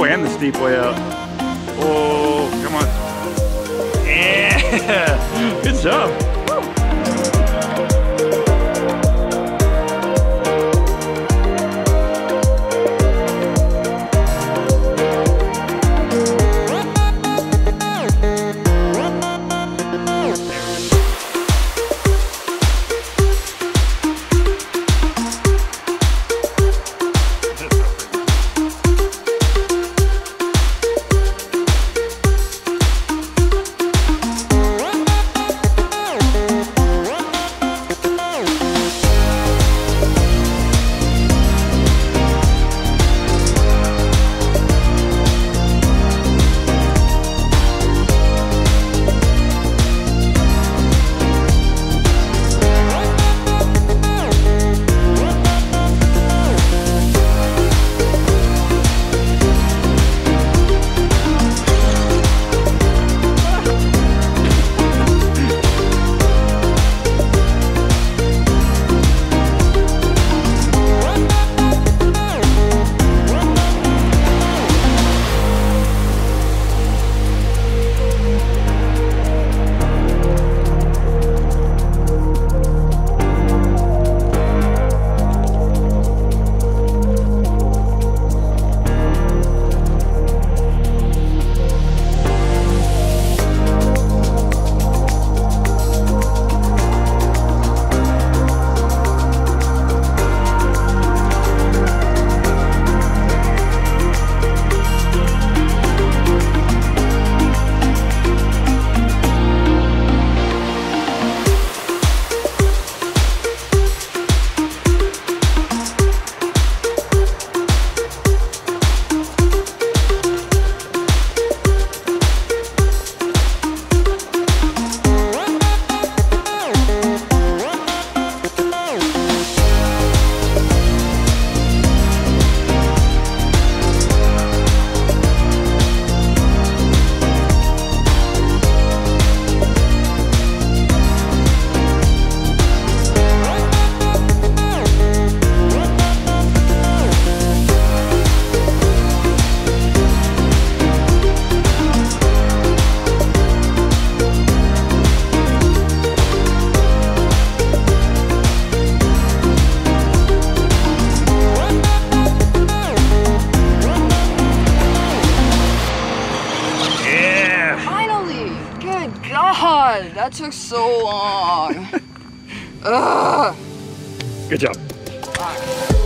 Oh, and the steep way up. Oh, come on. Yeah, good job. That took so long. Ugh. Good job. Fuck.